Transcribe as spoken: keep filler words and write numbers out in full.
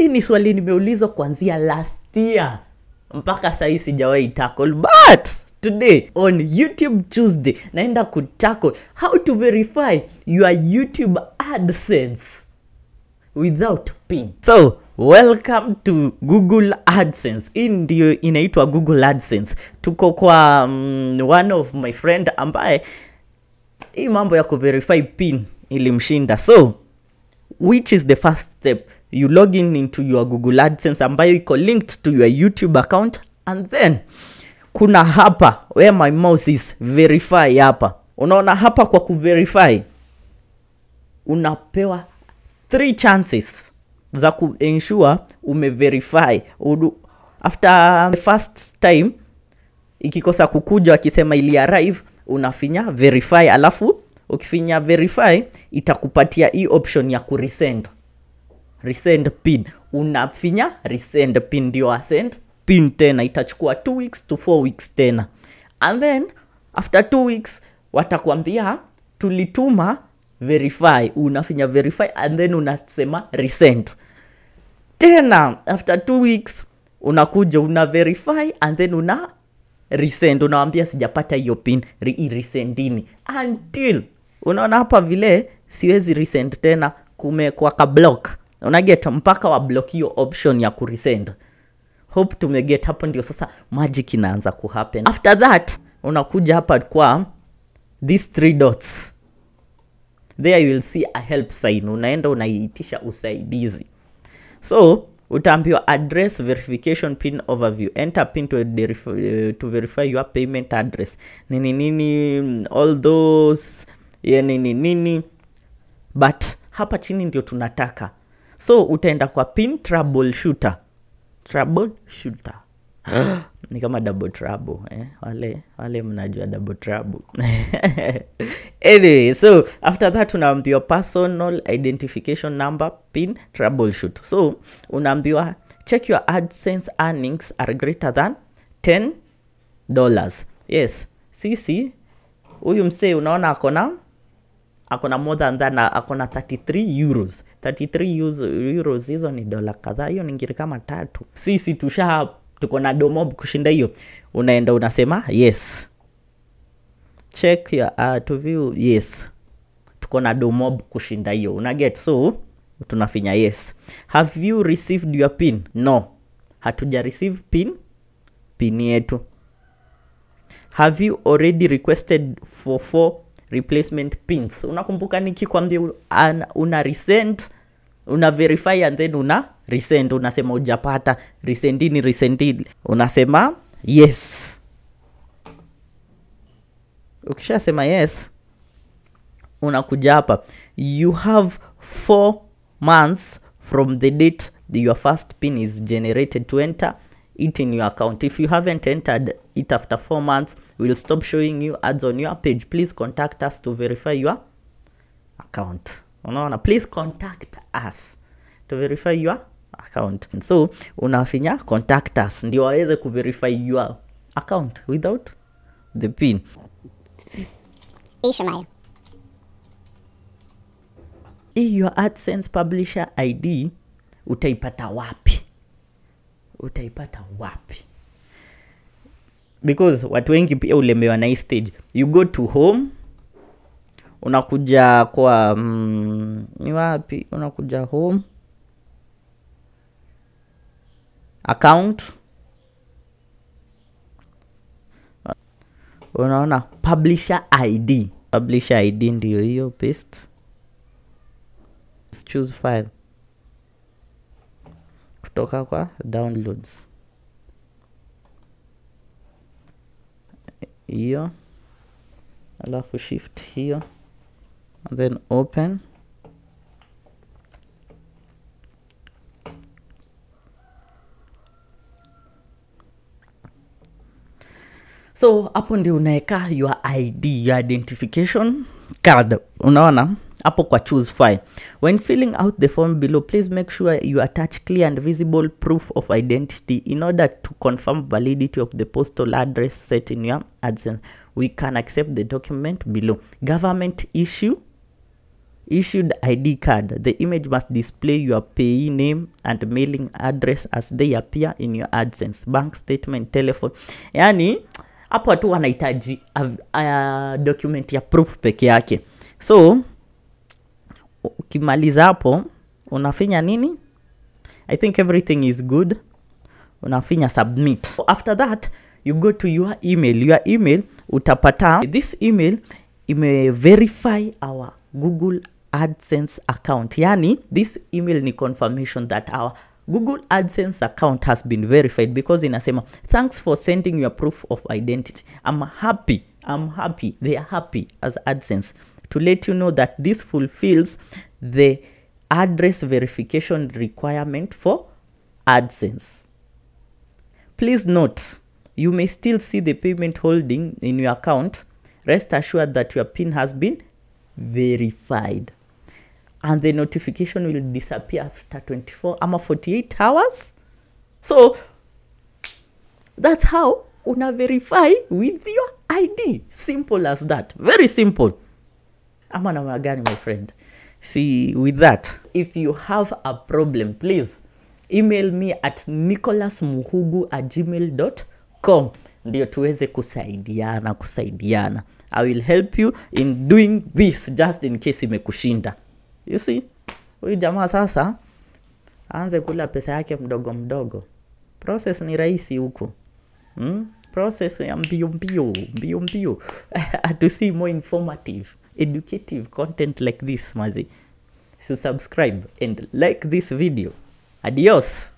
Hii ni swali nimeulizwa kuanzia last year mpaka sasa sijawahi tackle, but today on YouTube Tuesday naenda kutackle how to verify your YouTube AdSense without pin. So welcome to Google AdSense. Hii ndio inaitwa Google AdSense. Tuko kwa um, one of my friend ambaye hii mambo ya kuverify pin ilimshinda. So which is the first step? You log in into your Google AdSense ambayo iko linked to your YouTube account, and then kuna hapa where my mouse is, verify hapa. Unaona hapa kwa kuverify unapewa three chances za kuensure umeverify. After the first time ikikosa kukuja akisema ili arrive, unafinya verify, alafu ukifinya verify itakupatia hii option ya kuresend. Resend pin. Unafinya resend pin ndio asend pin tena. Itachukua two weeks to four weeks tena. And then after two weeks watakwambia tulituma verify. Unafinya verify and then unasema resend. Tena after two weeks unakuja una verify and then una resend. Unaambia sijapata hiyo pin, re-resendini. Until unaona hapa vile siwezi resend tena, kumekuwa ka block. Unageta mpaka wa block hiyo option ya kuresend. Hope tumeget. Hapo ndio sasa magic inaanza kuhappen. After that unakuja hapa kwa these three dots. There you will see a help sign. Unaenda unaitisha usaidizi. So utaambiwa address verification pin overview. Enter pin to, to verify your payment address. Nini nini all those yeah, nini nini. But hapa chini ndio tunataka. So utaenda kwa pin troubleshooter. Troubleshooter. Ni kama double trouble. Eh? Wale, wale mnajua double trouble. Anyway, so after that unaambiwa personal identification number pin troubleshoot. So unaambiwa check your AdSense earnings are greater than ten dollars. Yes. Sisi, huyu msee unaona akona akona more than that, akona thirty-three euros. thirty-three euros hizo ni dola kadhaa. Hiyo ni ngiri kama tatu. Sisi tusha tuko na domob kushinda hiyo. Unaenda unasema yes. Check your uh, to view yes. Tuko na domob kushinda hiyo. Una get. So tunafinya yes. Have you received your pin? No. Hatuja receive pin. Pin yetu. Have you already requested for four replacement pins? Unakumbuka nikikwambia una resend, una verify and then una resend. Unasema hujapata, resendini resendini. Unasema yes. Ukisha sema yes, unakuja hapa. You have four months from the date your first pin is generated to enter it in your account. If you haven't entered it after four months, we'll stop showing you ads on your page. Please contact us to verify your account. Unaona, please contact us to verify your account. And so unafinya contact us ndio waweze ku verify your account without the pin. Ishmael. If your AdSense publisher I D utaipata wapi? Utaipata wapi? Because watu wengi pia ulemewa na hii stage. You go to home, unakuja kwa mm, ni wapi? Unakuja home, account, unaona publisher I D. Publisher I D ndio hiyo, paste. Let's choose file. Kutoka kwa downloads. Hiyo, alafu shift hiyo, and then open. So hapo ndio unaeka your I D, your identification card. Unaona hapo kwa choose file. When filling out the form below, please make sure you attach clear and visible proof of identity in order to confirm validity of the postal address set in your AdSense. We can accept the document below. Government issue Issued I D card. The image must display your payee name and mailing address as they appear in your AdSense. Bank statement, telephone. Yani, hapo watu wanahitaji document ya proof peke yake. So, ukimaliza hapo, unafinya nini? I think everything is good. Unafinya submit. So after that, you go to your email. Your email, utapata. This email, ime verify our Google AdSense account. Yani, this email ni confirmation that our Google AdSense account has been verified, because inasema, thanks for sending your proof of identity. I'm happy. I'm happy. They are happy as AdSense to let you know that this fulfills the address verification requirement for AdSense. Please note, you may still see the payment holding in your account. Rest assured that your PIN has been verified, and the notification will disappear after twenty-four ama forty-eight hours. So that's how una verify with your I D. Simple as that. Very simple. Ama na magani, my friend. See, with that, if you have a problem, please email me at nicolasmuhugu at gmail dot com. Ndiyo tuweze kusaidiana, kusaidiana. I will help you in doing this just in case imekushinda. You see? Huyu jamaa sasa aanze kula pesa yake mdogo mdogo. Process ni rahisi huko. Hmm? Process ya mbio mbio, mbio mbio. To see more informative, educative content like this, mazi. So subscribe and like this video. Adios.